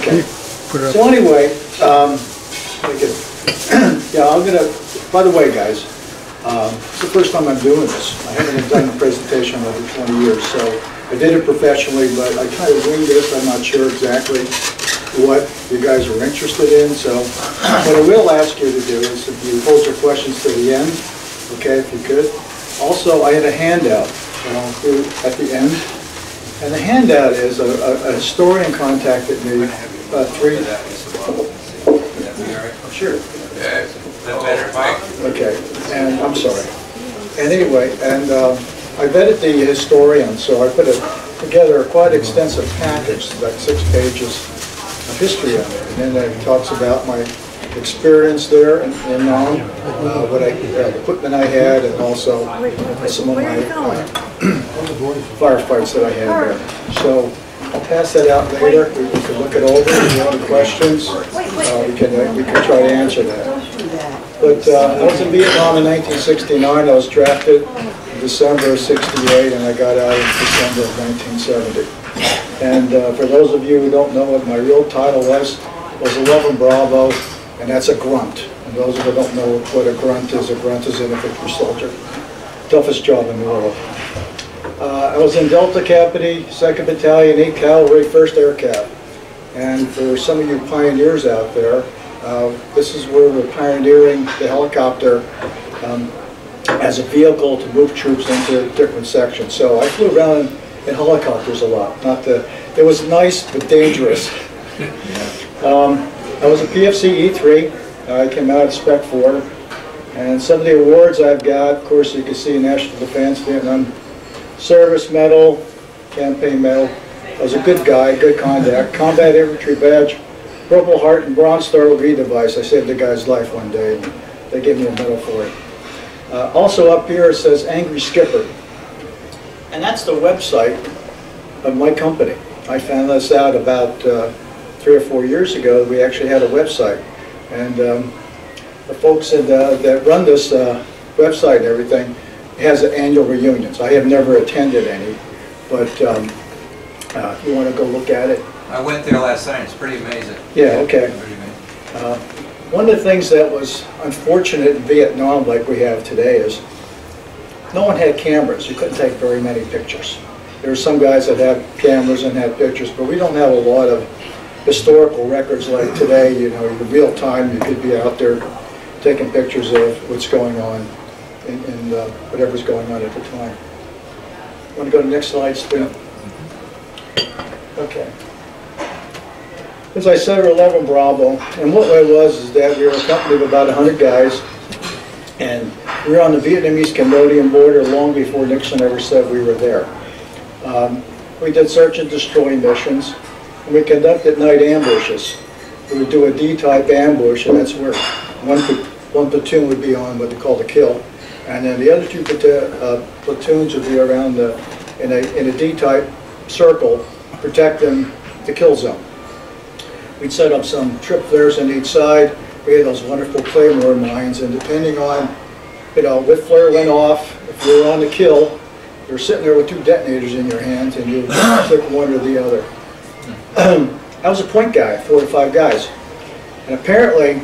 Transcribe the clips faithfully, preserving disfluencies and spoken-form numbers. Okay. So anyway, um, yeah, I'm gonna. By the way, guys, um, it's the first time I'm doing this. I haven't done a presentation in over twenty years, so I did it professionally, but I kind of winged this. I'm not sure exactly what you guys are interested in. So what I will ask you to do is, if you hold your questions to the end, okay, if you could. Also, I had a handout that I'll include at the end. And the handout is a, a, a historian contacted me uh, three. Oh, sure. Okay. And I'm sorry. And anyway, and um, I vetted the historian, so I put a, together a quite extensive package, like six pages of history on it. And then it talks about my experience there and, and on uh, what I, uh, equipment I had, and also some of my uh, firefights that I had there. So I'll pass that out later. We, we can look it over. If you have any questions, uh, we can uh, we can try to answer that. But uh, I was in Vietnam in nineteen sixty-nine. I was drafted in December of sixty-eight, and I got out in December of nineteen seventy. And uh, for those of you who don't know what my real title was, was eleven Bravo. And that's a grunt. And those who don't know what a grunt is, a grunt is an infantry soldier. Toughest job in the world. Uh, I was in Delta Company, Second Battalion, eighth Cavalry, first Air Cav. And for some of you pioneers out there, uh, this is where we're pioneering the helicopter um, as a vehicle to move troops into different sections. So I flew around in helicopters a lot. Not the, it was nice, but dangerous. Um, I was a P F C E three. I came out at Spec four. And some of the awards I've got, of course, you can see National Defense, Vietnam Service Medal, Campaign Medal. I was a good guy, good contact. Combat Infantry Badge, Purple Heart, and Bronze Star Redevice device. I saved a guy's life one day, and they gave me a medal for it. Uh, also up here it says Angry Skipper. And that's the website of my company. I found this out about uh, three or four years ago. We actually had a website, and um, the folks in the, that run this uh, website and everything has an annual reunions. I have never attended any, but um, uh, if you want to go look at it. I went there last night. It's pretty amazing. Yeah, okay. Uh, one of the things that was unfortunate in Vietnam, like we have today, is no one had cameras. You couldn't take very many pictures. There were some guys that had cameras and had pictures, but we don't have a lot of historical records like today. You know, in real time, you could be out there taking pictures of what's going on and, and uh, whatever's going on at the time. Want to go to the next slide, Stu? Okay. As I said, we're eleven Bravo, and what I was is that we were a company of about one hundred guys, and we were on the Vietnamese-Cambodian border long before Nixon ever said we were there. Um, we did search and destroy missions. We conducted night ambushes. We would do a D-type ambush, and that's where one, one platoon would be on what they call the kill, and then the other two platoon, uh, platoons would be around the, in a, in a D-type circle, protecting the kill zone. We'd set up some trip flares on each side. We had those wonderful Claymore mines, and depending on, you know, what flare went off, if you were on the kill, you were sitting there with two detonators in your hands, and you would click one or the other. I was a point guy, four to five guys, and apparently,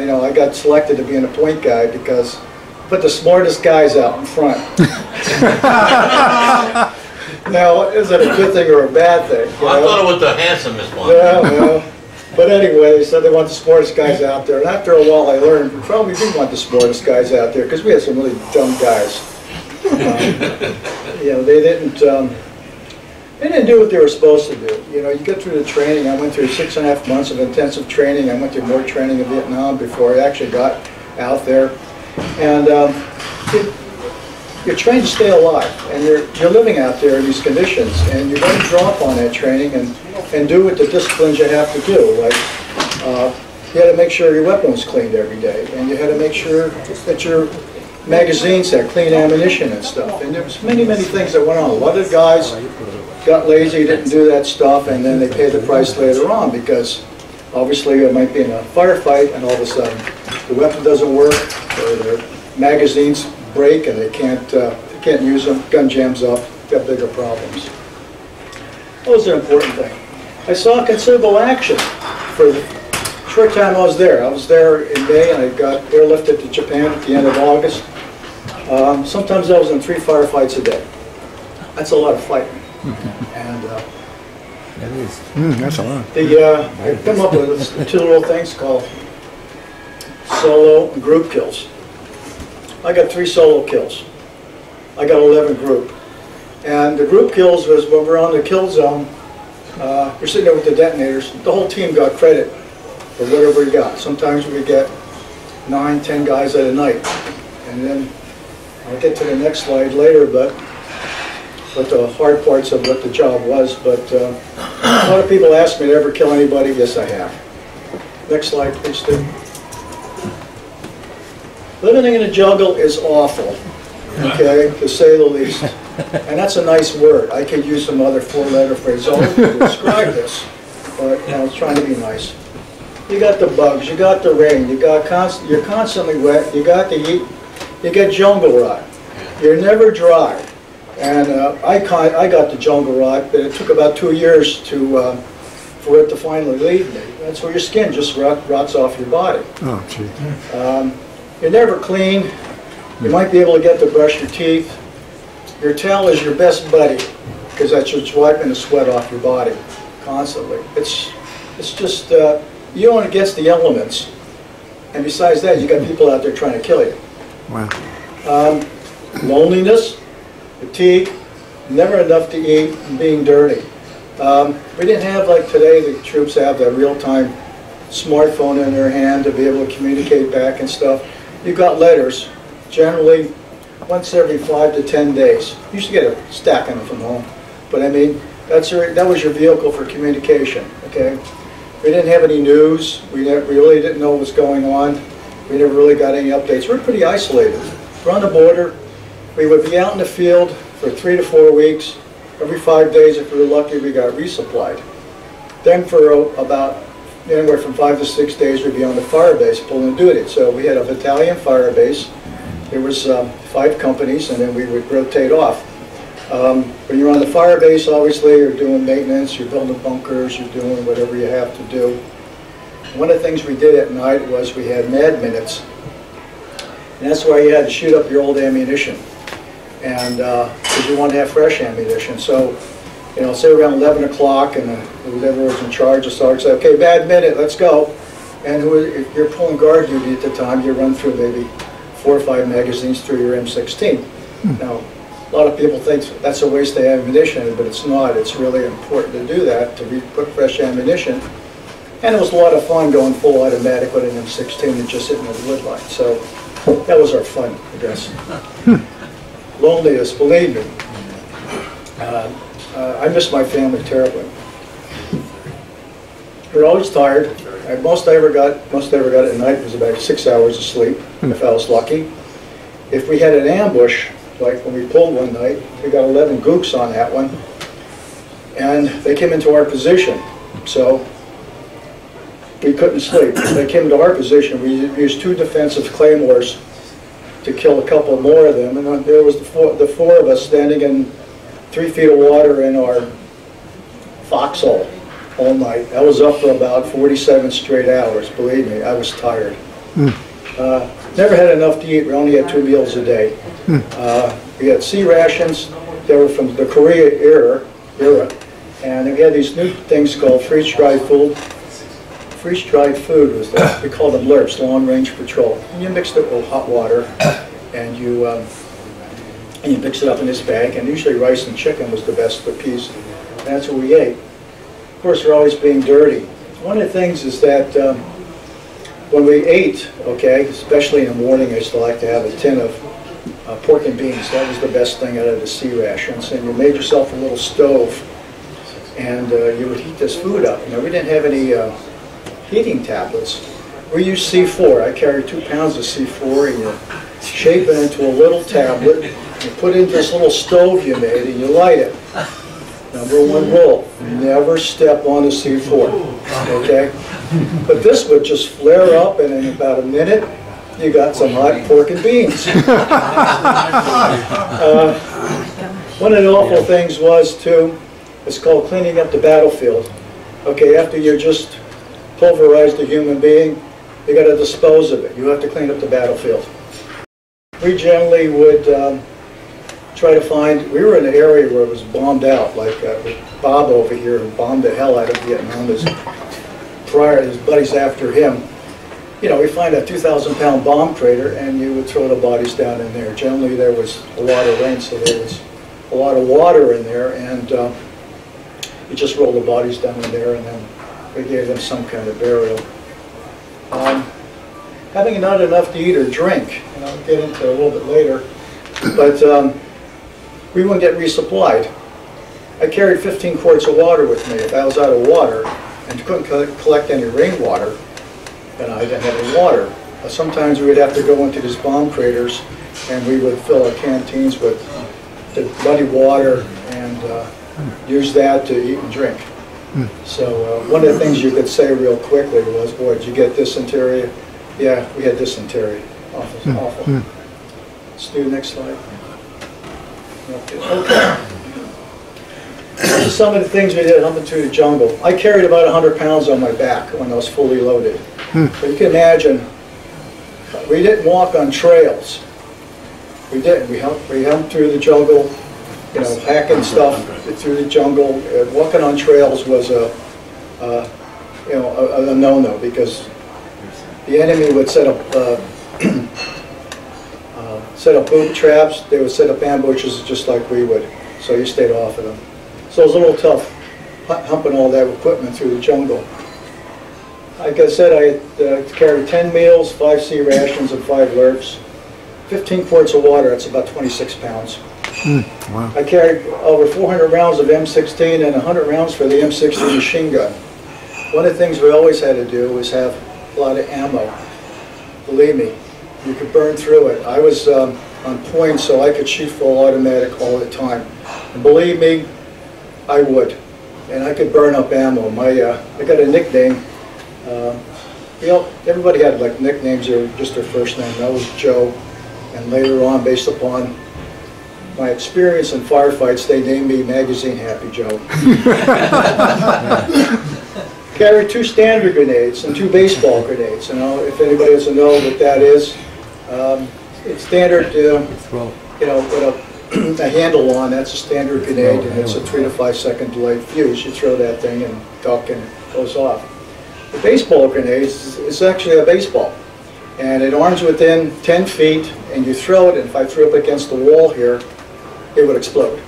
you know, I got selected to be in a point guy because I put the smartest guys out in front. Now, is that a good thing or a bad thing? Well, I know? Thought it was the handsomest one. Yeah, well, but anyway, so they want the smartest guys out there, and after a while, I learned we probably didn't want the smartest guys out there because we had some really dumb guys. Um, you know, they didn't. Um, They didn't do what they were supposed to do. You know, you get through the training. I went through six and a half months of intensive training. I went through more training in Vietnam before I actually got out there. And um, it, you're trained to stay alive, and you're you're living out there in these conditions, and you're going to drop on that training and and do what the disciplines you have to do. Like uh, you had to make sure your weapon was cleaned every day, and you had to make sure that your magazines had clean ammunition and stuff. And there was many many things that went on. A lot of guys got lazy, didn't do that stuff, and then they paid the price later on because obviously it might be in a firefight and all of a sudden the weapon doesn't work or their magazines break and they can't uh, they can't use them, gun jams up, got bigger problems. That was an important thing. I saw considerable action for the short time I was there. I was there in May, and I got airlifted to Japan at the end of August. Um, sometimes I was in three firefights a day. That's a lot of fighting. And uh, that is. Mm, that's a lot. The, uh, I come up with two little things called solo and group kills. I got three solo kills. I got eleven group. And the group kills was when we're on the kill zone, uh, we're sitting there with the detonators. The whole team got credit for whatever we got. Sometimes we get nine, ten guys at a night. And then I'll get to the next slide later, but what the hard parts of what the job was. But uh, a lot of people ask me to ever kill anybody. Yes, I have. Next slide, please, Steve. Living in a jungle is awful, okay, to say the least. And that's a nice word. I could use some other four-letter phrase only to describe this, but I was trying to be nice. You got the bugs, you got the rain, you got const you're constantly wet, you got the heat, you get jungle rot. You're never dry. And uh, I, I got the jungle rot, but it took about two years to, uh, for it to finally leave me. That's where your skin just rot rots off your body. Oh, gee. Um, You're never clean. You might be able to get to brush your teeth. Your towel is your best buddy because that's what's wiping the sweat off your body constantly. It's it's just uh, you're going against the elements, and besides that, you got people out there trying to kill you. Wow. Um, loneliness, fatigue, never enough to eat, and being dirty. Um, we didn't have like today. The troops have that real-time smartphone in their hand to be able to communicate back and stuff. You've got letters, generally once every five to ten days. You used to get a stack of them from home, but I mean, that's your, that was your vehicle for communication, okay? We didn't have any news. We, never, we really didn't know what was going on. We never really got any updates. We were pretty isolated. We're on the border. We would be out in the field for three to four weeks. Every five days, if we were lucky, we got resupplied. Then for uh, about anywhere from five to six days, we'd be on the fire base pulling duty. So we had a battalion fire base. There was um, five companies, and then we would rotate off. Um, when you're on the fire base, obviously, you're doing maintenance, you're building bunkers, you're doing whatever you have to do. One of the things we did at night was we had mad minutes. And that's why you had to shoot up your old ammunition. And because uh, you want to have fresh ammunition. So, you know, say around eleven o'clock, and uh, whoever was in charge, the sergeant said, "Okay, bad minute, let's go." And who, if you're pulling guard duty at the time, you run through maybe four or five magazines through your M sixteen. Hmm. Now, a lot of people think that's a waste of ammunition, but it's not. It's really important to do that, to re put fresh ammunition. And it was a lot of fun going full automatic with an M sixteen and just hitting the wood line. So that was our fun, I guess. Hmm. Loneliness, believe me. Uh, Uh, I miss my family terribly. We're always tired. I, most I ever got, most I ever got at night was about six hours of sleep, if I was lucky. If we had an ambush, like when we pulled one night, we got eleven gooks on that one, and they came into our position, so we couldn't sleep. When they came into our position, we used two defensive claymores to kill a couple more of them, and there was the four, the four of us standing in three feet of water in our foxhole all night. I was up for about forty-seven straight hours. Believe me, I was tired. Mm. Uh, never had enough to eat. We only had two meals a day. Mm. Uh, we had sea rations. They were from the Korea era, era, and we had these new things called freeze-dried food. Freeze-dried food was the, we called them LRPs, long-range patrol. And you mixed it with hot water, and you. Um, And you mix it up in this bag, and usually rice and chicken was the best for peas. That's what we ate. Of course, we're always being dirty. One of the things is that um, when we ate, okay, especially in the morning, I used to like to have a tin of uh, pork and beans. That was the best thing out of the sea rations. And you made yourself a little stove, and uh, you would heat this food up. You know, we didn't have any uh, heating tablets. We used C four. I carried two pounds of C four, and you shape it into a little tablet. You put in this little stove you made and you light it. Number one rule, never step on a C four, okay? But this would just flare up, and in about a minute, you got some hot pork and beans. Uh, one of the awful things was, too, it's called cleaning up the battlefield. Okay, after you just pulverized a human being, you got to dispose of it. You have to clean up the battlefield. We generally would um, try to find, we were in an area where it was bombed out, like uh, Bob over here who bombed the hell out of Vietnam. His, prior, his buddies after him. You know, we find a two thousand pound bomb crater and you would throw the bodies down in there. Generally there was a lot of rain, so there was a lot of water in there, and uh, you just roll the bodies down in there and then we gave them some kind of burial. Um, having not enough to eat or drink, and I'll get into a little bit later, but um, we wouldn't get resupplied. I carried fifteen quarts of water with me. If I was out of water and couldn't co collect any rainwater, and I didn't have any water. Sometimes we would have to go into these bomb craters and we would fill our canteens with muddy water and uh, use that to eat and drink. Mm. So uh, one of the things you could say real quickly was, boy, did you get dysentery? Yeah, we had dysentery. Awful. Mm. Awful. Mm. Let's do the next slide. Okay. Some of the things we did hunting through the jungle. I carried about one hundred pounds on my back when I was fully loaded. Hmm. So you can imagine, we didn't walk on trails. We didn't. We humped, we humped through the jungle, you know, hacking stuff through the jungle. Uh, walking on trails was a, uh, you know, a, a no-no, because the enemy would set up uh, uh, set up booby traps. They would set up ambushes just like we would. So you stayed off of them. So it was a little tough humping all that equipment through the jungle. Like I said, I uh, carried ten meals, five sea rations, and five L R Ps. fifteen quarts of water, that's about twenty-six pounds. Mm, wow. I carried over four hundred rounds of M sixteen and one hundred rounds for the M sixty machine gun. One of the things we always had to do was have a lot of ammo. Believe me, you could burn through it. I was um, on point, so I could shoot full automatic all the time. And believe me, I would. And I could burn up ammo. My, uh, I got a nickname. Uh, you know, everybody had like nicknames or just their first name. That was Joe, and later on, based upon my experience in firefights, they named me Magazine Happy Joe. Carried two standard grenades and two baseball grenades. You know, if anybody doesn't know what that is, um, it's standard. Uh, you know, with a, a handle on, that's a standard grenade, and it's a three to five second delayed fuse. You throw that thing and duck, and it goes off. The baseball grenades, it's actually a baseball, and it arms within ten feet, and you throw it, and if I threw it against the wall here, it would explode.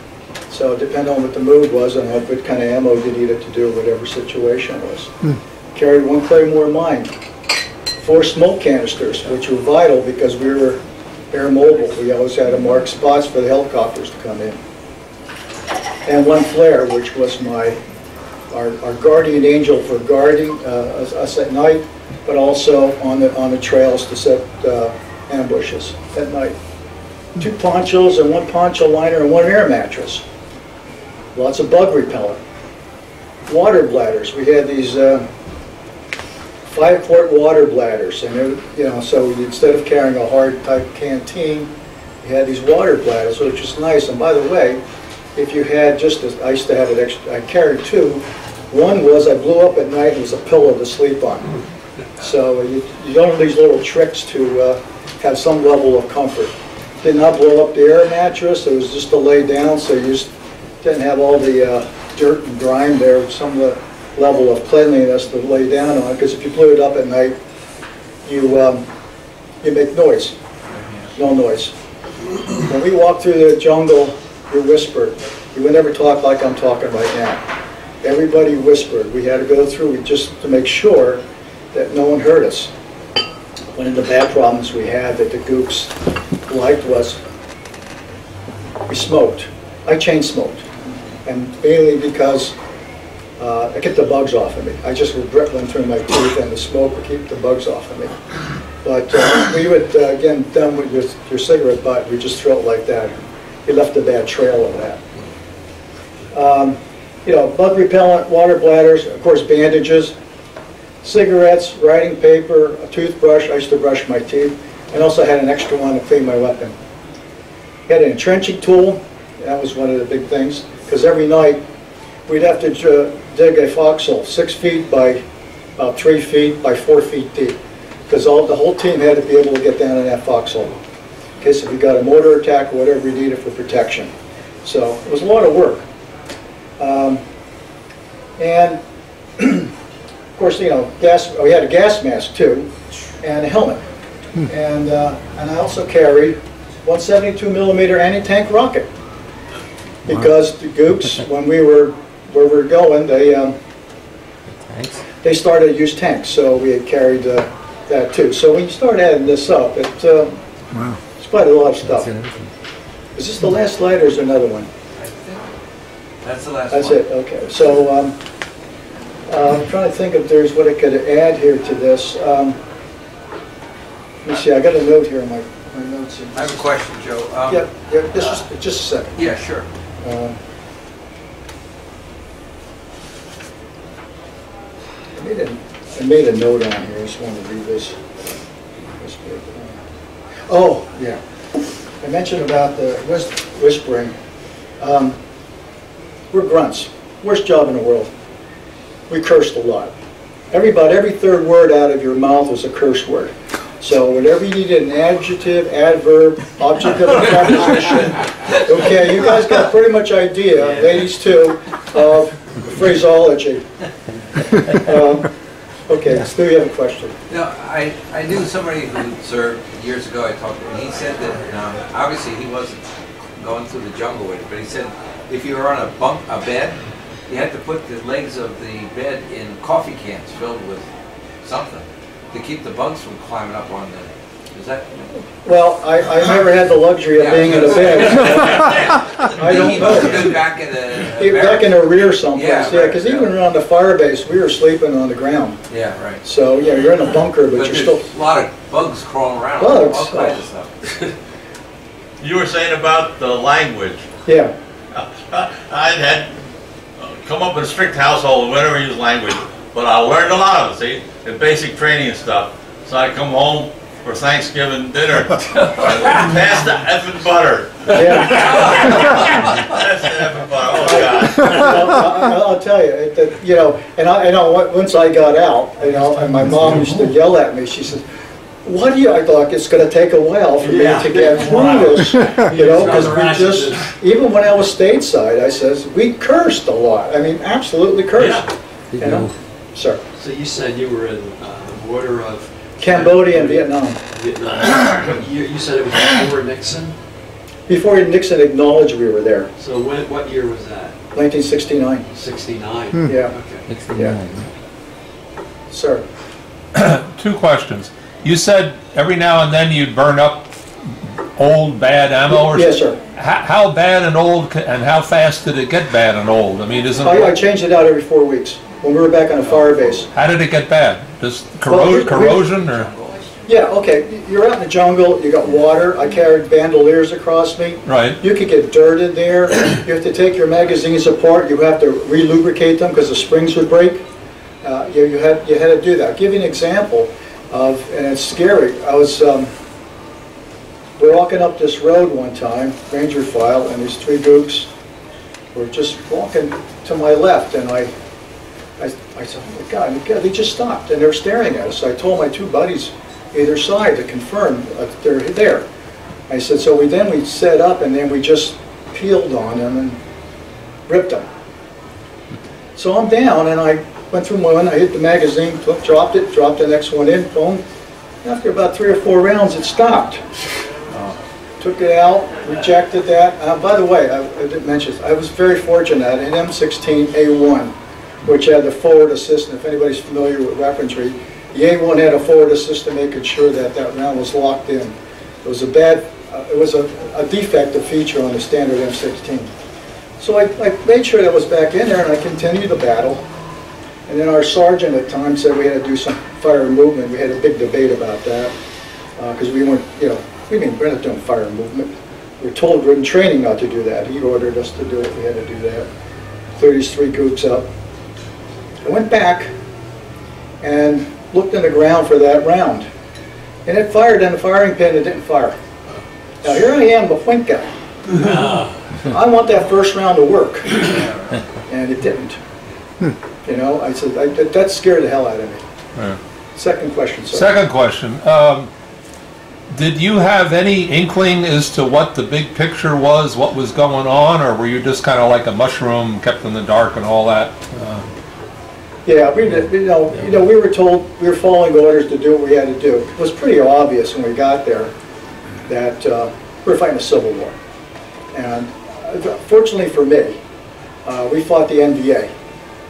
So depending on what the mood was and what kind of ammo you needed to do, whatever situation was. Mm. Carried one Claymore mine, four smoke canisters, which were vital because we were air mobile. We always had to mark spots for the helicopters to come in. And one flare, which was my Our, our guardian angel for guarding uh, us, us at night, but also on the on the trails to set uh, ambushes at night. Two ponchos and one poncho liner and one air mattress. Lots of bug repellent. Water bladders. We had these uh, five-quart water bladders, and it, you know, so instead of carrying a hard-type canteen, we had these water bladders, which was nice. And by the way, if you had just, a, I used to have it extra, I carried two. One was I blew up at night and it was a pillow to sleep on. So you, you don't have these little tricks to uh, have some level of comfort. Did not blow up the air mattress, it was just to lay down, so you just didn't have all the uh, dirt and grime there, some level of cleanliness to lay down on, because if you blew it up at night, you, um, you make noise. No noise. When we walked through the jungle, you whispered. You would never talk like I'm talking right now. Everybody whispered. We had to go through just to make sure that no one heard us. One of the bad problems we had that the goops liked was we smoked. I chain smoked, and mainly because uh, I kept the bugs off of me. I just would rip them through my teeth, and the smoke would keep the bugs off of me. But uh, we would uh, again, done with your, your cigarette butt, we just throw it like that. He left a bad trail of that. Um, you know, bug repellent, water bladders, of course bandages, cigarettes, writing paper, a toothbrush. I used to brush my teeth, and also had an extra one to clean my weapon. Had an entrenching tool. That was one of the big things, because every night we'd have to uh, dig a foxhole six feet by about three feet by four feet deep, because all the whole team had to be able to get down in that foxhole in case if you got a mortar attack or whatever you needed for protection. So it was a lot of work. Um, and of course, you know, gas. We had a gas mask too, and a helmet, hmm. and uh, and I also carried one seventy-two millimeter anti-tank rocket, because wow. the Gooks, when we were where we were going, they um, they started to use tanks, so we had carried uh, that too. So when you start adding this up, it uh, wow, it's quite a lot of stuff. Is this the last slide, or is there another one? I think that's the last. That's one. That's it. Okay. So. Um, Uh, I'm trying to think if there's what I could add here to this. Um, let me see, I got a note here in my, my notes. Here. I have a question, Joe. Um, yeah, yeah this uh, was, just a second. Yeah, sure. Uh, I, made a, I made a note on here. I just wanted to read this. Oh, yeah. I mentioned about the whispering. Um, we're grunts. Worst job in the world. We cursed a lot. Every, about every third word out of your mouth was a curse word. So whenever you needed an adjective, adverb, object of a preposition, okay, you guys got pretty much idea, ladies too, of phraseology. Um, okay, yeah. Stu, you have a question. No, I, I knew somebody who served years ago, I talked to him, and he said that, um, obviously he wasn't going through the jungle with it, but he said if you were on a bunk, a bed, you had to put the legs of the bed in coffee cans filled with something to keep the bugs from climbing up on the... Is that... Well, I, I never had the luxury of yeah, being in a bed. I don't know. Back in the back in the rear someplace. Yeah, because yeah, right, even yeah. around the fire base, we were sleeping on the ground. Yeah, right. So, yeah, you're in a bunker, but, but you're still... a lot of bugs crawling around. Bugs. All kinds of stuff. You were saying about the language. Yeah. I had... come up in a strict household, we never use language, but I learned a lot of it, see, in basic training and stuff. So I come home for Thanksgiving dinner, pass the effing butter. Yeah. Pass the effing butter, oh God. I'll, I'll tell you, it, it, you know, and I, you know, once I got out, you know, and my mom used to yell at me, she said, what do you, I thought it's going to take a while for yeah. me to get through wow. this, you know, because we just, even when I was stateside, I says, we cursed a lot. I mean, absolutely cursed. Yeah. You know? Sir. So you said you were in uh, the border of... Cambodia and Vietnam. Vietnam. you, you said it was before Nixon? Before Nixon acknowledged we were there. So when, what year was that? nineteen sixty-nine. sixty-nine? Hmm. Yeah. Okay. sixty-nine. Yeah. Sir. Two questions. You said every now and then you'd burn up old bad ammo or yes, something? Yes, sir. How, how bad and old, and how fast did it get bad and old? I mean, isn't I, it... I changed it out every four weeks when we were back on a fire base. How did it get bad? Just corro well, corrosion or...? Yeah, okay. You're out in the jungle, you got water. I carried bandoliers across me. Right. You could get dirt in there. You have to take your magazines apart. You have to re-lubricate them because the springs would break. Uh, you, you, had, you had to do that. I'll give you an example. Of, and it's scary. I was um, we're walking up this road one time, Ranger file, and these three gooks were just walking to my left, and I, I, I said, "Oh my God, my God!" They just stopped, and they were staring at us. So I told my two buddies either side to confirm uh, they're there. I said, "So we then we set up, and then we just peeled on them and ripped them." So I'm down, and I. Went through one, I hit the magazine, dropped it, dropped the next one in, boom. After about three or four rounds, it stopped. Oh. Took it out, rejected that. Uh, by the way, I, I didn't mention this, I was very fortunate. I had an M sixteen A one, which had the forward assist, and if anybody's familiar with weaponry, the A one had a forward assist to make sure that that round was locked in. It was a bad, uh, it was a, a defective feature on the standard M sixteen. So I, I made sure that was back in there, and I continued the battle. And then our sergeant at times said we had to do some fire movement. We had a big debate about that because uh, we weren't, you know, we didn't, we're not doing fire movement. We were told we're in training not to do that. He ordered us to do it. We had to do that. thirty-three goops up. I went back and looked in the ground for that round. And it fired on the firing pin. It didn't fire. Now here I am, the point guy. I want that first round to work. And it didn't. Hmm. You know, I said, I, that, that scared the hell out of me. Yeah. Second question, sir. Second question. Um, did you have any inkling as to what the big picture was, what was going on, or were you just kind of like a mushroom, kept in the dark and all that? Uh, yeah, we did, you know, yeah, you know, we were told we were following orders to do what we had to do. It was pretty obvious when we got there that uh, we were fighting a civil war. And fortunately for me, uh, we fought the N V A.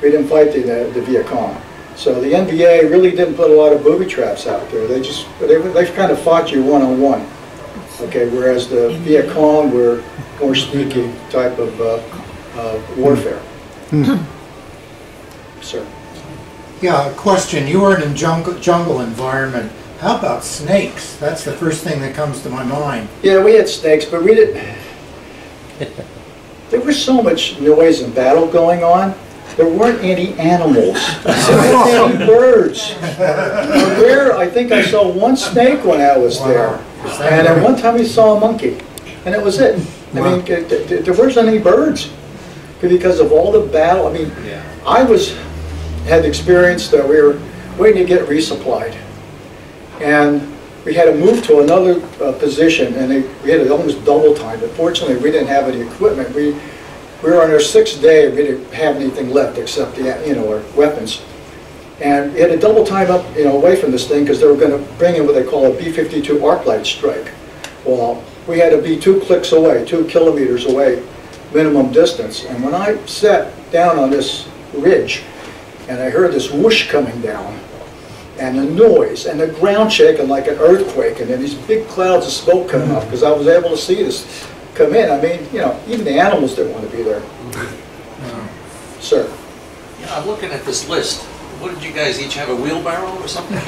We didn't fight the, the, the Viet Cong. So the N V A really didn't put a lot of booby traps out there. They just, they, they kind of fought you one-on-one. Okay, whereas the Viet Cong were more sneaky type of uh, uh, warfare. Mm-hmm. Sir? Yeah, a question. You were in a jungle, jungle environment. How about snakes? That's the first thing that comes to my mind. Yeah, we had snakes, but we didn't... There was so much noise and battle going on. There weren't any animals, there weren't any birds. There, I think I saw one snake when I was wow. there, and at one time we saw a monkey, and that was it. Wow. I mean, there weren't any birds because of all the battle. I mean, yeah. I was had experienced that we were waiting to get resupplied, and we had to move to another uh, position, and they, we had to almost double time. But fortunately, we didn't have any equipment. We We were on our sixth day, and we didn't have anything left except the, you know, our weapons. And we had to double time up, you know, away from this thing because they were going to bring in what they call a B fifty-two Arclight strike. Well, we had to be two clicks away, two kilometers away, minimum distance. And when I sat down on this ridge, and I heard this whoosh coming down, and the noise, and the ground shaking like an earthquake, and then these big clouds of smoke coming up because I was able to see this come in. I mean, you know, even the animals didn't want to be there. Mm-hmm. Sir? Yeah, I'm looking at this list. What did you guys each have, a wheelbarrow or something?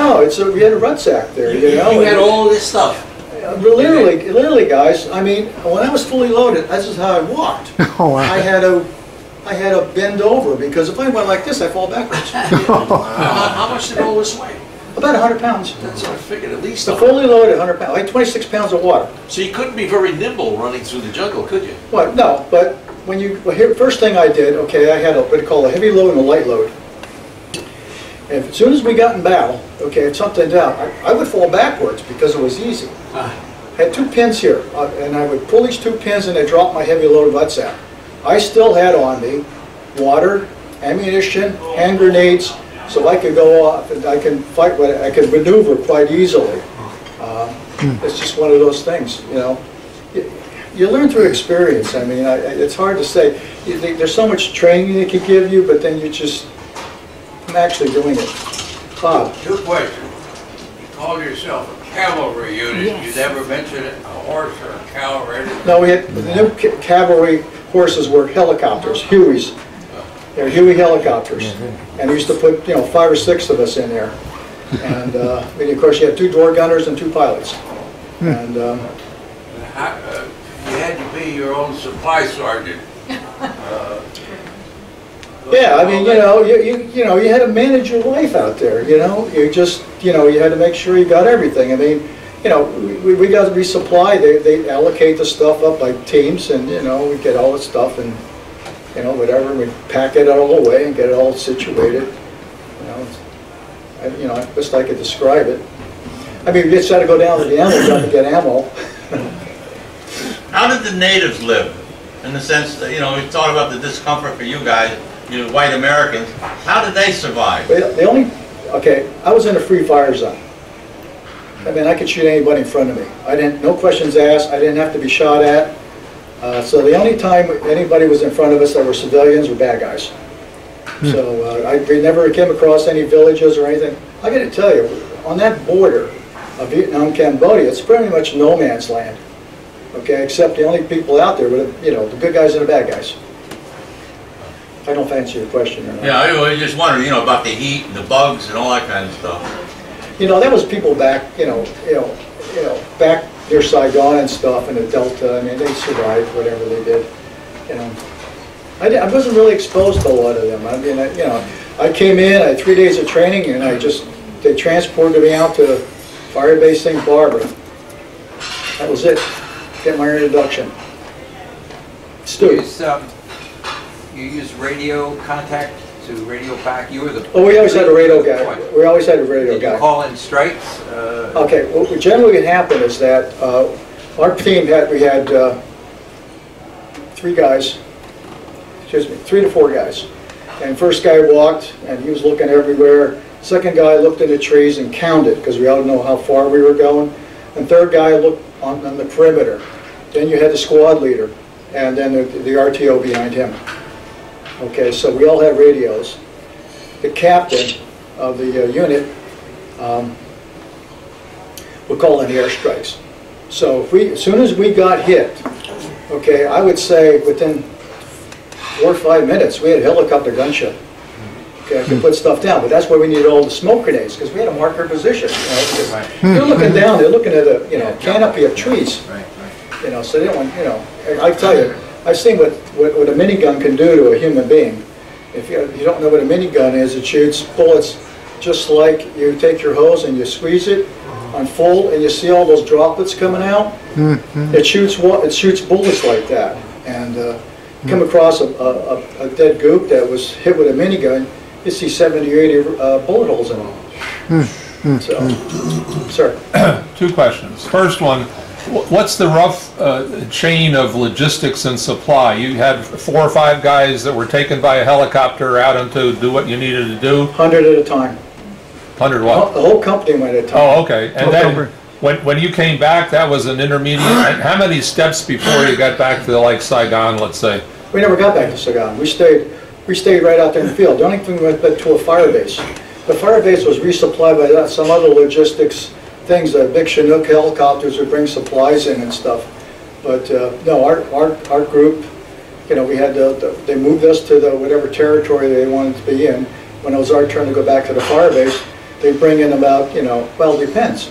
No, it's a, we had a rucksack there, you, you know. You had all this stuff. Literally, literally, guys, I mean, when I was fully loaded, this is how I walked. Oh, wow. I had a, I had a bend over because if I went like this, I fall backwards. Oh, wow. How much did all this weigh? About one hundred pounds. That's what I figured, at least. The fully loaded one hundred pounds, like twenty-six pounds of water. So you couldn't be very nimble running through the jungle, could you? Well, no, but when you, well, here, first thing I did, okay, I had a, what I call a heavy load and a light load. And as soon as we got in battle, okay, if something down, I, I would fall backwards because it was easy. Ah. I had two pins here, uh, and I would pull these two pins and I dropped my heavy load rucksack. I still had on me water, ammunition, oh, hand grenades, so I could go off and I can fight with it. I could maneuver quite easily. Um, it's just one of those things, you know. You, you learn through experience. I mean, I, it's hard to say. You, there's so much training they could give you, but then you just, I'm actually doing it. Bob. Two questions. You called yourself a cavalry unit. Yes. You never mentioned a horse or a cow or anything. No, we had, the new cavalry horses were helicopters, Hueys. They're Huey helicopters, mm-hmm. and we used to put, you know, five or six of us in there, and uh, I mean, of course you had two door gunners and two pilots. Mm-hmm. And um, How, uh, you had to be your own supply sergeant. Uh, yeah, I mean, you know, you, you you know, you had to manage your life out there. You know, you just, you know, you had to make sure you got everything. I mean, you know, we, we got to be supplied. They they allocate the stuff up by teams, and you know, we get all the stuff and. You know, whatever, we pack it all away and get it all situated. You know, I, you know, best I could describe it. I mean, we just had to go down to the ammo shop to get ammo. How did the natives live? In the sense that, you know, we thought about the discomfort for you guys, you know, white Americans. How did they survive? Well, the only, okay, I was in a free fire zone. I mean, I could shoot anybody in front of me. I didn't, no questions asked. I didn't have to be shot at. Uh, so the only time anybody was in front of us that were civilians were bad guys. Hmm. So uh, I, we never came across any villages or anything. I gotta tell you, on that border of Vietnam, Cambodia, it's pretty much no man's land. Okay, except the only people out there were, you know, the good guys and the bad guys. I don't fancy your question or not. Yeah, I just wondered, you know, about the heat and the bugs and all that kind of stuff. You know, that was people back, you know, you know, you know, back near Saigon and stuff, and the Delta. I mean, they survived whatever they did. You know, I, did, I wasn't really exposed to a lot of them. I mean, I, you know, I came in, I had three days of training, and I just they transported me out to Firebase Saint Barbara. That was it. Get my introduction. Stu. Is, um, you use radio contact to radio back? You were the oh, we always had a radio guy. Point. We always had a radio Did guy. Did you call in strikes? Uh, okay. Well, what generally would happen is that uh, our team had we had uh, three guys. Excuse me, three to four guys. And first guy walked, and he was looking everywhere. Second guy looked in the trees and counted, because we all didn't know how far we were going. And third guy looked on, on the perimeter. Then you had the squad leader, and then the, the R T O behind him. Okay, so we all had radios. The captain of the uh, unit um, would call in the airstrikes. So if we, as soon as we got hit, okay, I would say within four or five minutes, we had a helicopter gunship. Okay, I could put stuff down, but that's why we needed all the smoke grenades, because we had to mark our position. You know, right. They're looking down, they're looking at a you know canopy of trees. Right, right. You know, so they don't want, you know, I tell you, I've seen what, what, what a minigun can do to a human being. If you, if you don't know what a minigun is, it shoots bullets just like you take your hose and you squeeze it on full and you see all those droplets coming out. Mm-hmm. It shoots it shoots bullets like that. And uh, come across a, a, a dead goop that was hit with a minigun, you see seventy or eighty uh, bullet holes in them. Mm, mm, so, mm. Sir. Two questions. First one, what's the rough uh, chain of logistics and supply? You had four or five guys that were taken by a helicopter out into do what you needed to do? one hundred at a time. one hundred what? The whole company went at a time. Oh, okay. And then When, when you came back, that was an intermediate. How many steps before you got back to, like, Saigon, let's say? We never got back to Saigon. We stayed we stayed right out there in the field. The only thing we went back to a fire base. The fire base was resupplied by that, some other logistics things, the big Chinook helicopters would bring supplies in and stuff. But, uh, no, our, our, our group, you know, we had to, the, they moved us to the whatever territory they wanted to be in. When it was our turn to go back to the fire base, they bring in about, you know, well, it depends.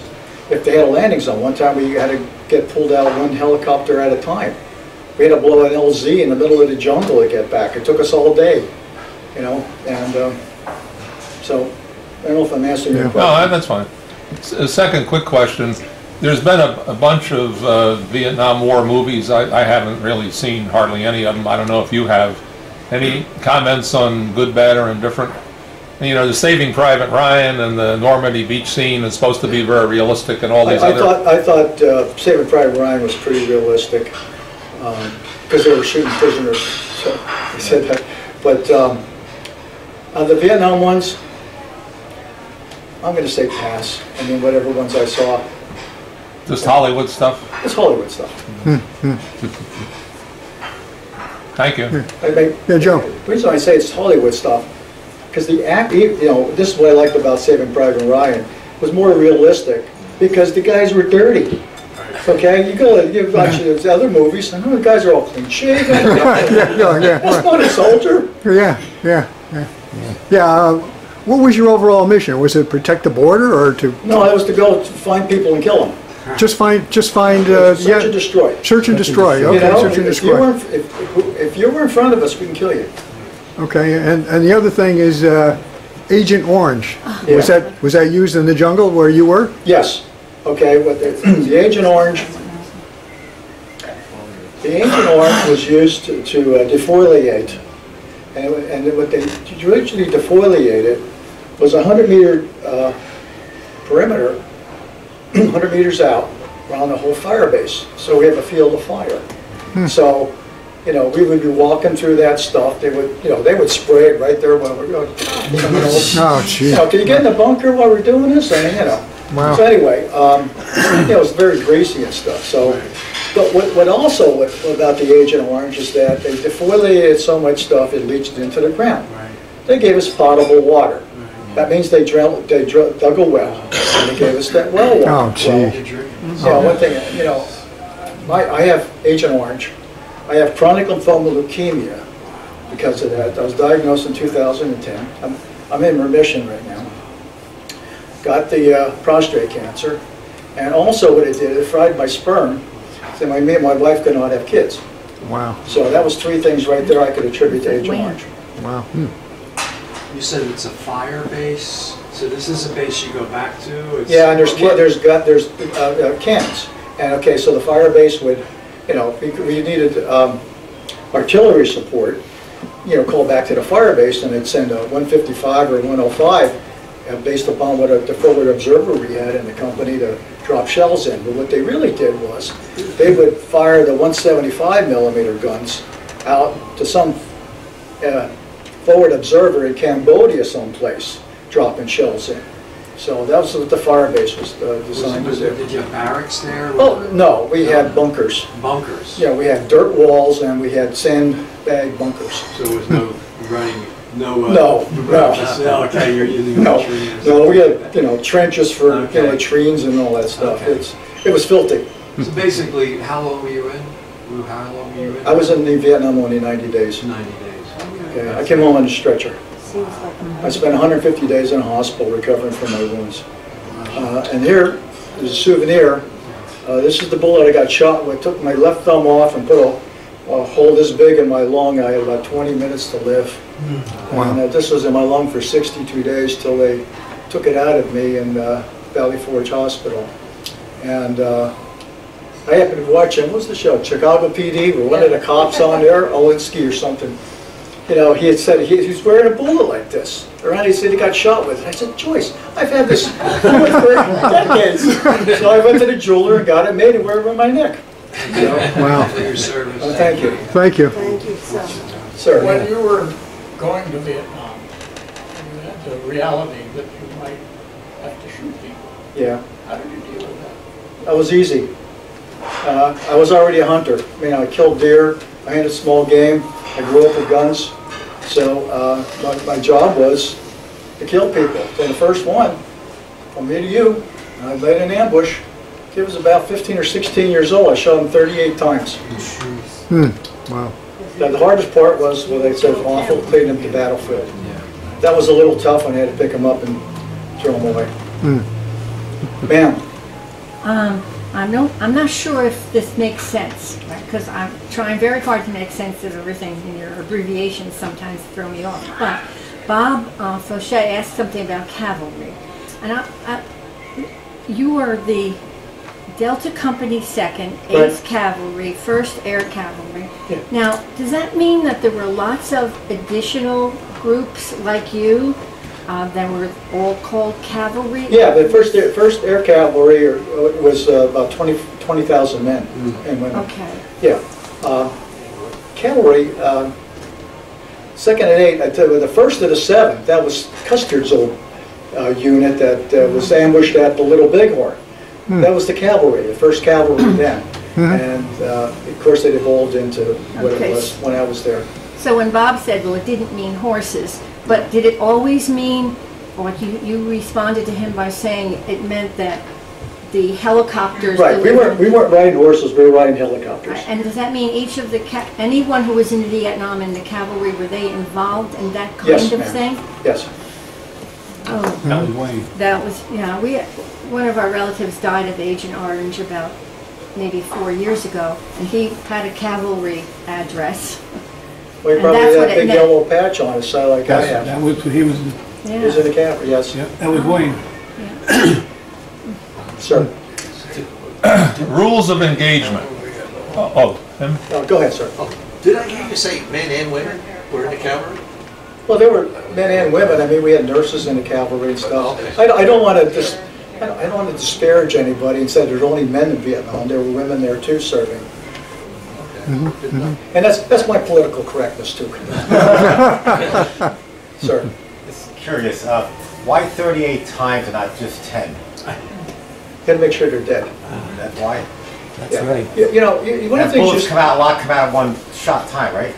If they had a landing zone. One time we had to get pulled out one helicopter at a time. We had to blow an L Z in the middle of the jungle to get back. It took us all day, you know, and um, so I don't know if I'm answering yeah. your question. No, that's fine. A second quick question. There's been a, a bunch of uh, Vietnam War movies. I, I haven't really seen hardly any of them. I don't know if you have. Any comments on good, bad, or indifferent? You know, the Saving Private Ryan and the Normandy beach scene is supposed to be very realistic, and all these I, I other. Thought, I thought uh, Saving Private Ryan was pretty realistic because um, they were shooting prisoners. So I said that. But um, on the Vietnam ones, I'm going to say pass. I mean, whatever ones I saw. Just yeah. Hollywood stuff. It's Hollywood stuff. Thank you. I mean, yeah, Joe. The reason I say it's Hollywood stuff. Because the act, you know, this is what I liked about Saving Private Ryan, was more realistic because the guys were dirty. Okay, you go to you watch those other movies, and oh, the guys are all clean shaven. Right, yeah, no, yeah, that's right. Not a soldier. Yeah, yeah, yeah. Yeah. yeah uh, what was your overall mission? Was it protect the border or to? No, it was to go to find people and kill them. Just find, just find. Uh, search yeah, and destroy. Search and destroy. Okay, you know, search and destroy. If you, were, if, if you were in front of us, we can kill you. Okay, and, and the other thing is uh, Agent Orange. Yeah. Was that was that used in the jungle where you were? Yes. Okay, but the, the Agent Orange, the Agent Orange was used to, to uh, defoliate, and, and what they originally defoliated was a hundred meter uh, perimeter, hundred meters out around the whole fire base. So we have a field of fire. Hmm. So. You know, we would be walking through that stuff. They would, you know, they would spray it right there when we're going. You know, oh, geez. You know, can you get in the bunker while we're doing this? I mean, you know. Wow. So anyway, um, you know, it was very greasy and stuff. So, but what, what also what, what about the Agent Orange is that they defoliated so much stuff it leached into the ground. Right. They gave us potable water. Right. That means they drilled, they drill, dug a well, and they gave us that well water. Oh, gee. Well, mm-hmm. So one thing, you know, my, I have Agent Orange. I have chronic lymphoma leukemia because of that. I was diagnosed in two thousand ten. I'm, I'm in remission right now. Got the uh, prostate cancer. And also what it did, it fried my sperm. So my, me and my wife could not have kids. Wow. So that was three things right there I could attribute to Agent Orange. Wow. Hmm. You said it's a fire base. So this is a base you go back to? It's yeah, and there's, there's, got, there's uh, uh, cans. And okay, so the fire base would... You know, we, we needed um, artillery support. you know, call back to the fire base, and they'd send a one fifty-five or one oh five uh, based upon what a forward observer we had in the company to drop shells in. But what they really did was they would fire the one seventy-five millimeter guns out to some uh, forward observer in Cambodia someplace, dropping shells in. So that was what the fire base was uh, designed was, was to do. Did you have barracks there? Oh, no, we no. had bunkers. Bunkers? Yeah, we had dirt walls and we had sandbag bunkers. So there was no running, no... Uh, no, no. Just, no. Okay, you're using no. latrines. No, we had, you know, trenches for okay. you know, latrines and all that stuff. Okay. It's, it was filthy. So basically, how long were you in? How long were you in? I was in the Vietnam only ninety days. ninety days. Okay. Yeah, I came home on a stretcher. I spent one hundred fifty days in a hospital recovering from my wounds. Uh, and here is a souvenir. Uh, this is the bullet I got shot with. I took my left thumb off and put a, a hole this big in my lung. I had about twenty minutes to live. Wow. And uh, this was in my lung for sixty-two days till they took it out of me in uh, Valley Forge Hospital. And uh, I happened to watch, what was the show? Chicago P D, with one of the cops on there, Olinsky or something. You know, he had said he, he was wearing a bullet like this. Around, he said he got shot with it. I said, Joyce, I've had this bullet for decades. So I went to the jeweler and got it made and wear it around my neck. You know? Wow. For your service. Oh, thank you. Thank you. Thank you, sir. Sir. When you were going to Vietnam, you had the reality that you might have to shoot people. Yeah. How did you deal with that? That was easy. Uh, I was already a hunter. I mean, I killed deer. I hunted small game. I grew up with guns. So uh, my, my job was to kill people. So the first one, from me to you, I laid an ambush. The kid was about fifteen or sixteen years old. I shot him thirty-eight times. Mm. Wow. Now, the hardest part was when well, they said awful, cleaning up the battlefield. Yeah. That was a little tough when I had to pick him up and throw him away. Mm. Ma'am. Um, I'm, no, I'm not sure if this makes sense, because right? I'm trying very hard to make sense of everything, and your abbreviations sometimes throw me off. But Bob uh, Fauchet asked something about cavalry. And I, I, you are the Delta Company second, eighth Cavalry, first Air Cavalry. Yeah. Now, does that mean that there were lots of additional groups like you? Uh, then we're all called cavalry? Yeah, the first air, first air Cavalry or, uh, was uh, about twenty thousand men mm. and women. Okay. Yeah. Uh, cavalry, uh, second and eight, I tell you, the first of the seventh, that was Custard's old uh, unit that uh, was ambushed at the Little Bighorn. Mm. That was the cavalry, the first cavalry then. Mm-hmm. And uh, of course it evolved into what okay. it was when I was there. So when Bob said, well, it didn't mean horses, but did it always mean, or you, you responded to him by saying it meant that the helicopters... Right, we weren't, we weren't riding horses, we were riding helicopters. Right. And does that mean each of the, ca anyone who was in Vietnam in the cavalry, were they involved in that kind yes, of thing? Yes. Oh, that was Wayne. That was, yeah, we, one of our relatives died of Agent Orange about maybe four years ago, and he had a cavalry address. Well, he probably had a big yellow patch on his side like that's, I have. That was, he was in, yeah. he was in the camper, yes. Yeah, that was Wayne. Yeah. Sir. Rules of engagement. Oh, oh, him? oh, go ahead, sir. Oh, did I hear you say men and women were in the cavalry? Well, there were men and women. I mean, we had nurses in the cavalry and stuff. I, I don't want to just, I don't, I don't want to disparage anybody and say there's only men in Vietnam. There were women there too serving. Mm-hmm. Mm-hmm. And that's that's my political correctness too. Sir, it's curious. Uh, why thirty-eight times and not just ten? Got to make sure they're dead. Uh, that's why. That's yeah. right. You, you know, you, one of the things bullets come out a lot. Come out one shot time, right?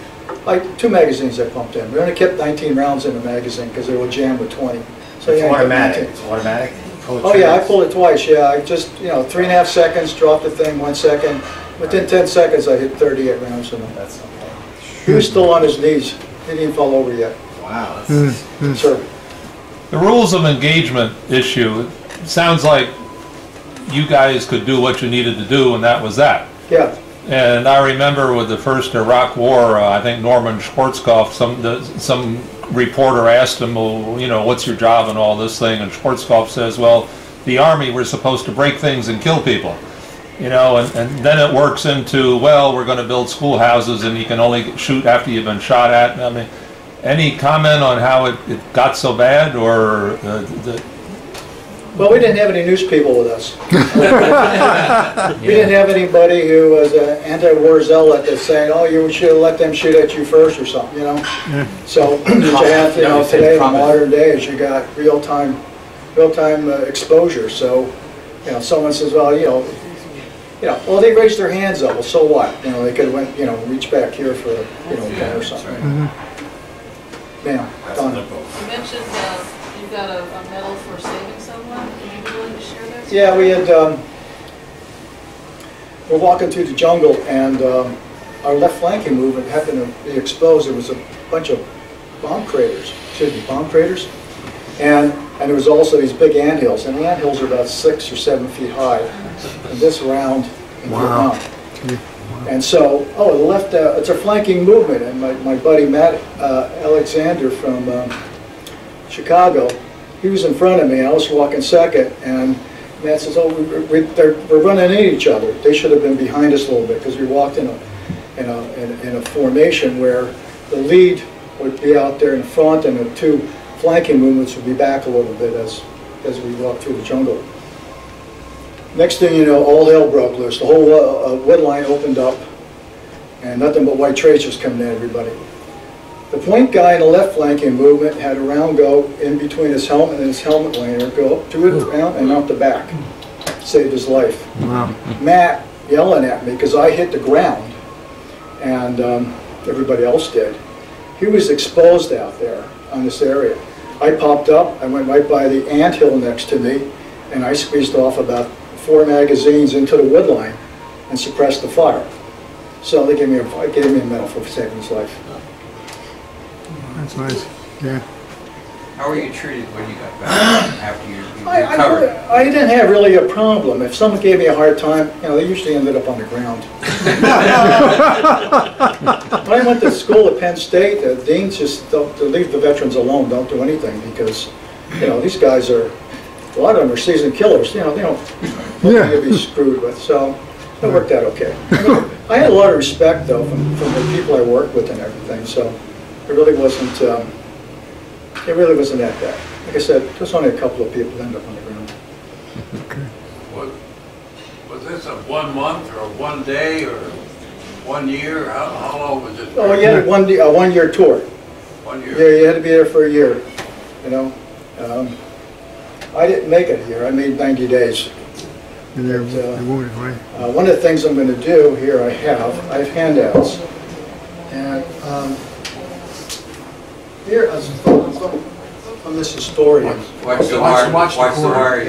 Like two magazines I pumped in. We only kept nineteen rounds in a magazine because they were jammed with twenty. So it's automatic. It's automatic. Oh yeah, I pulled it twice. Yeah, I just you know three and a half seconds, dropped the thing, one second. Within ten seconds, I hit thirty-eight rounds in him. That's okay. He was still on his knees. He didn't fall over yet. Wow. That's sir. The rules of engagement issue, it sounds like you guys could do what you needed to do, and that was that. Yeah. And I remember with the first Iraq War, uh, I think Norman Schwarzkopf, some the, some reporter asked him, well, you know, what's your job and all this thing? And Schwarzkopf says, well, the Army, we're supposed to break things and kill people. you know, and, and then it works into, well, we're going to build schoolhouses and you can only shoot after you've been shot at. I mean, any comment on how it, it got so bad, or uh, the... Well, we didn't have any news people with us. Yeah. We didn't have anybody who was an anti-war zealot that's saying, "Oh, you should have let them shoot at you first," or something, you know. Yeah. So what you have, you know, today, in modern days, you got real-time, real-time uh, exposure. So, you know, someone says, "Well, you know, you know, well, they raised their hands up. Well, so what? You know, they could have went, you know, reach back here for, you know, a gun or something." Right. Mm-hmm. Yeah. You mentioned uh, you got a, a medal for saving someone. Are you willing to share that? Yeah, we had. Um, we're walking through the jungle, and um, our left flanking movement happened to be exposed. There was a bunch of bomb craters. Excuse me, bomb craters, and and there was also these big anthills. And the anthills are about six or seven feet high. And this round in wow. Vietnam. Wow. And so, oh, the left. Uh, it's a flanking movement, and my my buddy Matt uh, Alexander from um, Chicago. He was in front of me, and I was walking second, and Matt says, "Oh, we, we, we're running into each other. They should have been behind us a little bit, because we walked in a, in a in a in a formation where the lead would be out there in front, and the two flanking movements would be back a little bit as as we walked through the jungle." Next thing you know, all hell broke loose. The whole uh, uh, wood line opened up, and nothing but white trace was coming at everybody. The point guy in the left flanking movement had a round go in between his helmet and his helmet liner, go up to it round and out the back. Saved his life. Wow. Matt yelling at me because I hit the ground, and um, everybody else did. He was exposed out there on this area. I popped up, I went right by the anthill next to me, and I squeezed off about four magazines into the wood line and suppressed the fire. So they gave me a, gave me a medal for saving his life. That's nice. Yeah. How were you treated when you got back after you, you I, recovered? I, I didn't have really a problem. If someone gave me a hard time, you know, they usually ended up on the ground. When I went to school at Penn State, the deans just don't leave the veterans alone. Don't do anything, because, you know, these guys are, a lot of them are seasoned killers. You know, they don't want yeah. to be screwed with. So it worked out okay. I had a lot of respect, though, from, from the people I worked with and everything. So. It really wasn't. Um, it really wasn't that bad. Like I said, just only a couple of people ended up on the ground. Okay. Was, was this a one month or one day or one year? How, how long was it? Oh, you had a one a one year tour. One year. Yeah, you had to be there for a year. You know, um, I didn't make it a year. I made ninety days. And they're uh, wounded, right? Uh, one of the things I'm going to do here, I have, I have handouts, and. Um, Here, from this historian. Watch the wire. Watch the wire.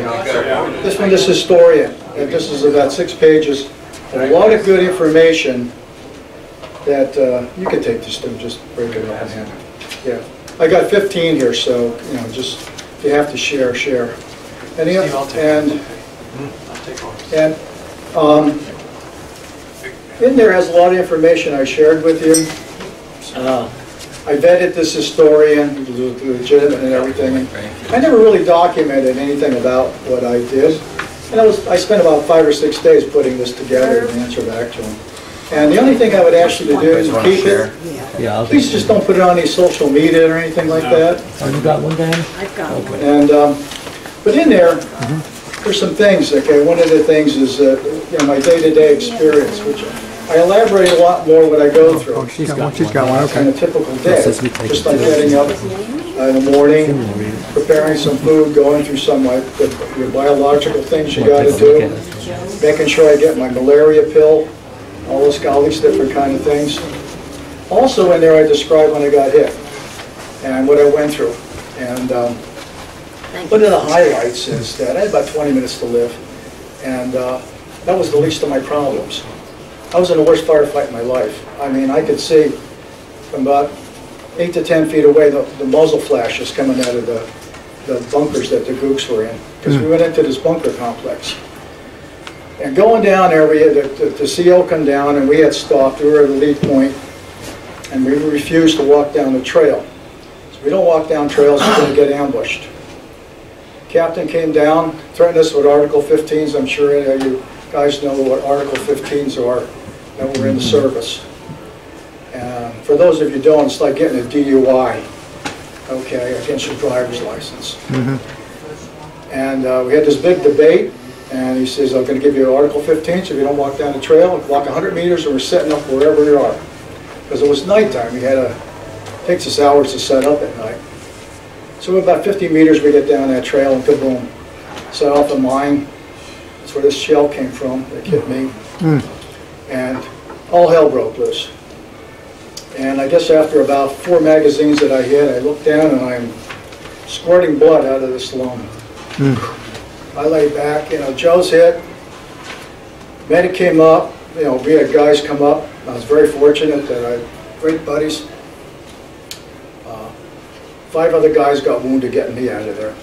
This one, this historian. And this is about six pages. A lot of good information that uh, you could take this and just break it up and hand it. Yeah. I got fifteen here, so, you know, just if you have to share, share. And and and um, in there has a lot of information I shared with you. Uh, I vetted this historian, legitimate and everything. I never really documented anything about what I did. And I, was, I spent about five or six days putting this together and answer back to him. And the only thing I would ask you to do is keep it. Yeah. Please just don't put it on any social media or anything like that. Have you got one, Dan? I've got one. And, um, but in there, mm-hmm. there's some things. Okay, one of the things is uh, you know, my day-to-day experience, which I elaborate a lot more when I go through. Oh, she's got one. She's got one. Okay. On a typical day, just like getting up in the morning, preparing some food, going through some like the, the biological things you got to do, making sure I get my malaria pill, all those all these different kind of things. Also in there, I describe when I got hit and what I went through. And um, one of the highlights is that I had about twenty minutes to live, and uh, that was the least of my problems. I was in the worst firefight in my life. I mean, I could see from about eight to ten feet away the, the muzzle flashes coming out of the, the bunkers that the gooks were in. Because mm-hmm. we went into this bunker complex. And going down there, we had the, the, the C O come down, and we had stopped. We were at a lead point, and we refused to walk down the trail. So we don't walk down trails, we're going to get ambushed. Captain came down, threatened us with Article fifteens. I'm sure you know, you guys know what Article fifteens are that were in the service. Uh, for those of you who don't, it's like getting a D U I, okay, against your driver's license. Mm-hmm. And uh, we had this big debate, and he says, I'm going to give you Article fifteen, so if you don't walk down the trail, walk one hundred meters, and we're setting up wherever you are. Because it was nighttime. We had a, it takes us hours to set up at night. So about fifty meters, we get down that trail, and kaboom, set off the mine. That's where this shell came from. It hit me. Mm. And all hell broke loose. And I guess after about four magazines that I hit, I look down and I'm squirting blood out of this lung. Mm. I lay back, you know, Joe's hit. Medic came up, you know, we had guys come up. I was very fortunate that I had great buddies. Uh, five other guys got wounded getting me out of there.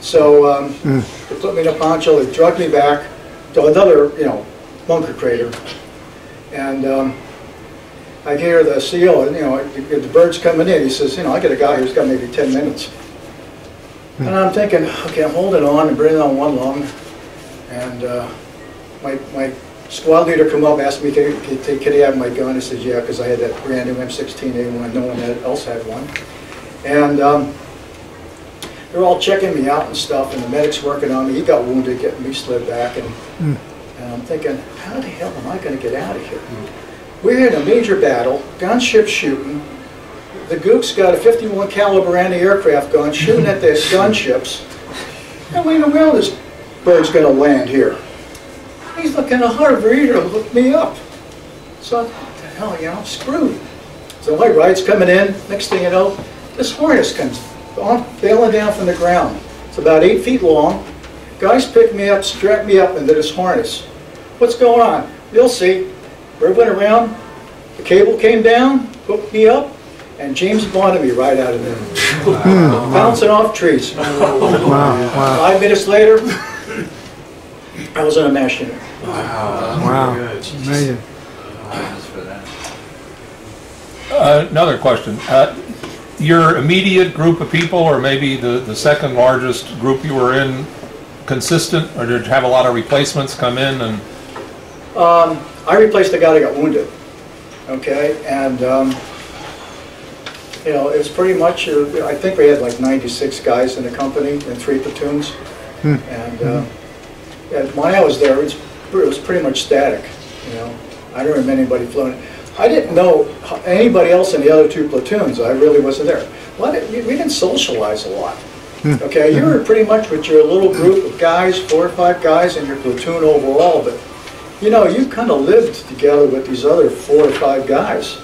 So um, mm. they put me in a poncho, they dragged me back to another, you know, bunker crater. And um, I hear the C O, and you know, the bird's coming in. He says, you know, I get a guy who's got maybe ten minutes. Mm. And I'm thinking, okay, I'm holding on and breathing on one lung. And uh, my, my squad leader come up, asked me, can, can, can he have my gun? I said, yeah, because I had that brand new M sixteen A one. No one else had one. And um, they're all checking me out and stuff, and the medic's working on me. He got wounded, getting me slid back. And, mm. and I'm thinking, how the hell am I going to get out of here? Mm. We're in a major battle, gunship shooting. The Gook's got a fifty-one caliber anti-aircraft gun shooting at these gunships. And we know where this bird's going to land here. He's looking a hard reader to look me up. So I thought, what the hell, you know, I'm screwed. So my ride's coming in. Next thing you know, this harness comes on, bailing down from the ground. It's about eight feet long. Guys pick me up, strap me up into this harness. What's going on? You'll see. Bird went around, the cable came down, hooked me up, and James bonded me right out of there. Wow. Bouncing off trees. Wow. Wow. Five minutes later, I was in a MASH unit. Wow. Wow. That's amazing. Uh, another question. Uh, your immediate group of people, or maybe the, the second largest group you were in, consistent, or did you have a lot of replacements come in? And Um, I replaced the guy that got wounded, okay, and um, you know, it's pretty much, uh, I think we had like ninety-six guys in the company in three platoons, hmm. and uh, yeah, when I was there, it was, it was pretty much static, you know, I don't remember anybody flown. I didn't know anybody else in the other two platoons, I really wasn't there. Well, we didn't socialize a lot, okay, you were pretty much with your little group of guys, four or five guys in your platoon overall, but you know, you kind of lived together with these other four or five guys,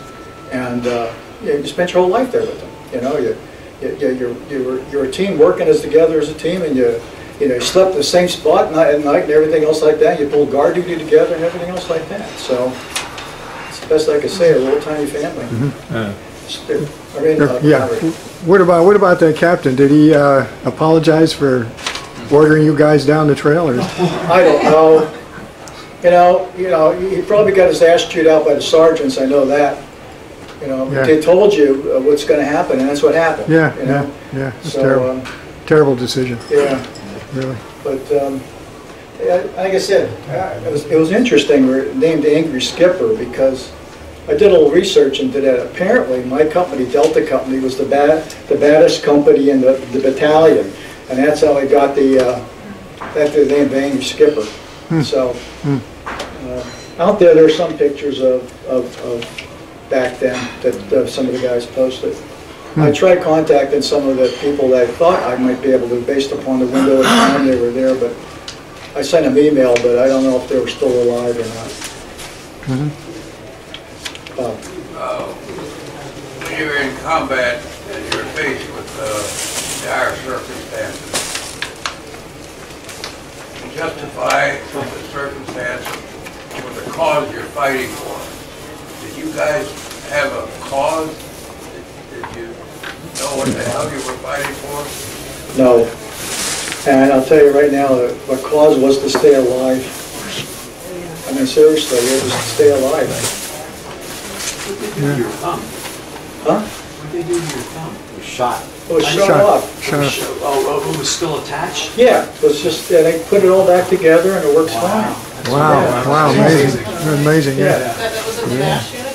and uh, you, you spent your whole life there with them. You know, you you you you were you were a team working as together as a team, and you you know you slept in the same spot night at night and everything else like that. You pulled guard duty together and everything else like that. So it's the best I could say, a little tiny family. Mm-hmm. uh, I mean, uh, yeah. Calvary. What about what about the captain? Did he uh, apologize for ordering you guys down the trail? Or? I don't know. You know, you know, he probably got his ass chewed out by the sergeants. I know that. You know, yeah. They told you uh, what's going to happen, and that's what happened. Yeah, you know? yeah, yeah. It's so, terrible, um, terrible decision. Yeah, really. But um, yeah, like I said, I, it was it was interesting. We were named Angry Skipper because I did a little research into that. Apparently, my company, Delta Company, was the bad the baddest company in the, the battalion, and that's how I got the uh, that the name Angry Skipper. Hmm. So, uh, out there, there's some pictures of, of, of back then that uh, some of the guys posted. Hmm. I tried contacting some of the people that I thought I might be able to, based upon the window of time they were there, but I sent them email, but I don't know if they were still alive or not. Mm-hmm. uh, uh, when you were in combat and you were faced with uh, dire circumstances, justify the circumstance or the cause you're fighting for. Did you guys have a cause? Did, did you know what the hell you were fighting for? No. And I'll tell you right now, the, the cause was to stay alive. I mean, seriously, it was to stay alive. What did they do to your thumb? Huh? What did they do to your thumb? It was shot. It was shot off. Sure. Oh, it was still attached? Yeah, it was just, yeah, they put it all back together and it works wow. fine. Wow, wow, amazing. Amazing, yeah. yeah. That was a MASH unit?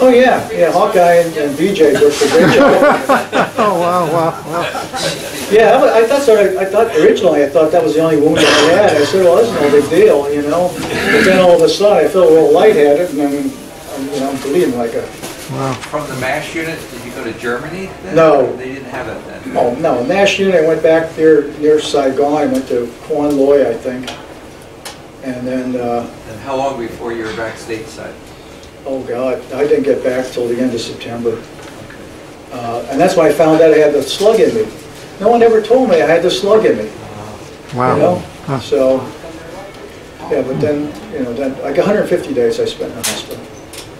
Oh, yeah, yeah, Hawkeye and, and B J worked a great job. Oh, wow, wow, wow. Yeah, I, I thought sort of, I thought originally I thought that was the only wound I had. I said, well, that's no big deal, you know. But then all of a sudden I felt a little lightheaded, and I'm, I'm, you know, I'm bleeding like a... Wow. From the MASH unit, did you go to Germany then? No. They didn't have it then? Oh, no. MASH unit, I went back near, near Saigon. I went to Kuan Lui, I think. And then... Uh, and how long before you were back stateside? Oh, God. I didn't get back till the end of September. Uh, and that's why I found out I had the slug in me. No one ever told me I had the slug in me. Wow. You know? Huh. So, yeah, but then, you know, then like one hundred fifty days I spent in the hospital.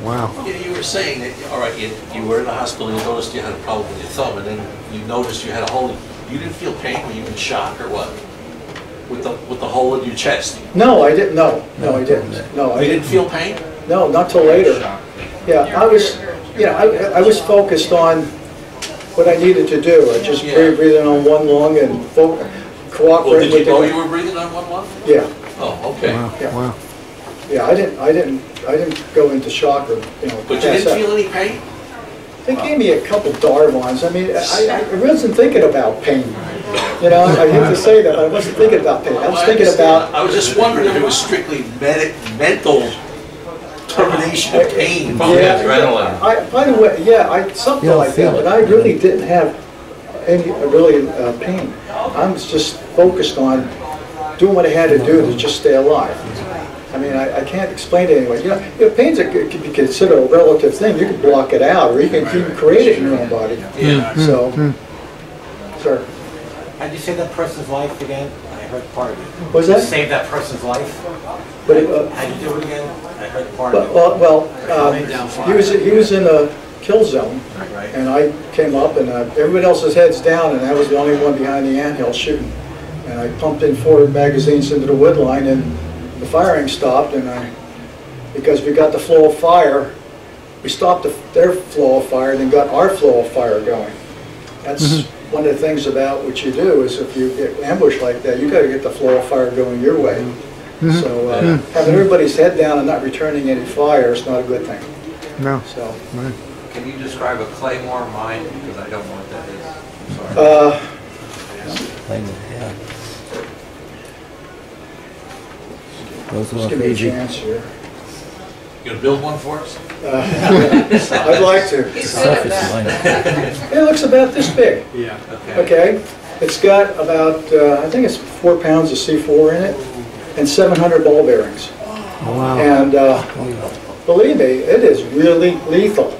Wow. Yeah, you were saying that, all right, you, you were in the hospital, you noticed you had a problem with your thumb, and then you noticed you had a hole. You didn't feel pain when you were in shock or what? With the, with the hole in your chest? No, I didn't. No, no, I didn't. No, I didn't. You didn't feel pain? No, not till later. Yeah, I was, yeah, I, I was focused on what I needed to do. I just yeah. breathing on one lung and focus, cooperating well, with the... Oh, you were breathing on one lung? Yeah. Oh, okay. Wow. Yeah. Wow. Yeah, I didn't, I didn't, I didn't go into shock or, you know. But you didn't out. feel any pain? They wow. gave me a couple Darvons. I mean, I, I wasn't thinking about pain. You know, I hate to say that, but I wasn't thinking about pain. I was thinking about... I was just wondering if it was strictly medic, mental termination of pain. I, yeah, adrenaline. I, by the way, yeah, I, something like that, but I really didn't have any, really, uh, pain. I was just focused on doing what I had to do to just stay alive. I mean, I, I can't explain it anyway. You know, you know pain's a, can be considered a relative thing. You can block it out, or you can, you can create it in your own body. Yeah. So, mm-hmm. sir. How did you save that person's life again? I heard part of it. Was that? Save that person's life. But it, uh, how did you do it again? I heard part well, of it. Well, well um, he was he was in a kill zone, right. and I came up, and uh, everybody else's heads down, and I was the only one behind the anthill shooting, and I pumped in four magazines into the wood line, and the firing stopped, and I, because we got the flow of fire, we stopped the, their flow of fire, and then got our flow of fire going. That's mm-hmm. one of the things about what you do is if you get ambushed like that, you got to get the flow of fire going your way. Mm-hmm. So uh, yeah. having everybody's head down and not returning any fire is not a good thing. No. So right. can you describe a claymore mine? Because I don't know what that is. I'm sorry. Uh, yeah. Just give me a chance here. You gonna build one for us? Uh, yeah. I'd like to. It looks about this big. Yeah. Okay. Okay. It's got about uh, I think it's four pounds of C four in it, and seven hundred ball bearings. Oh, wow. And uh, believe me, it is really lethal.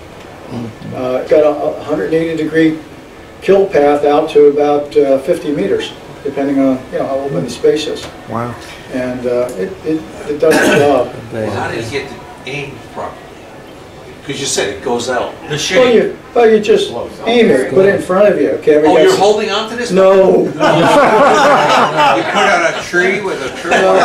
Uh, got a one hundred eighty degree kill path out to about uh, fifty meters, depending on you know how open the space is. Wow. And uh, it, it, it does the job. Well, how do you get to aim properly? Because you said it goes out. The shooting. Well, you, well, you just aim it, put it in front of you. Okay, oh, you're holding on to this? No. no. You cut out a tree with a tree. No. it,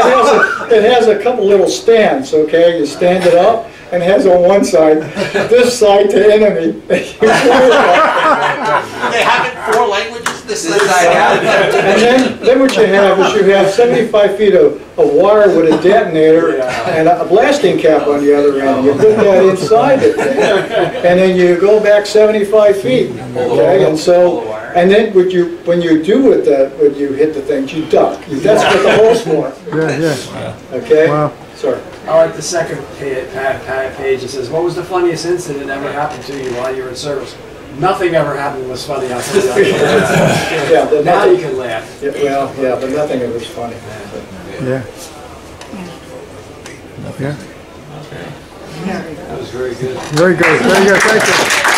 has a, it has a couple little stands, okay? You stand it up, and it has on one side, this side to enemy. They have it four languages? This is and then, then what you have is you have seventy-five feet of, of wire with a detonator yeah. and a, a blasting cap on the other end. You put that inside the thing, and then you go back seventy-five feet. Okay, and so and then what you when you do with that when you hit the thing, you duck. That's what the hole's for. Yeah, yeah. Okay, wow. Sir. I like the second page. It says, "What was the funniest incident that ever happened to you while you were in service?" Nothing ever happened was funny outside. yeah, yeah but now nothing, you can laugh. Yeah, well, yeah, but nothing ever was funny. Yeah. Yeah. Okay. That was very good. Very good. Very good. Thank you.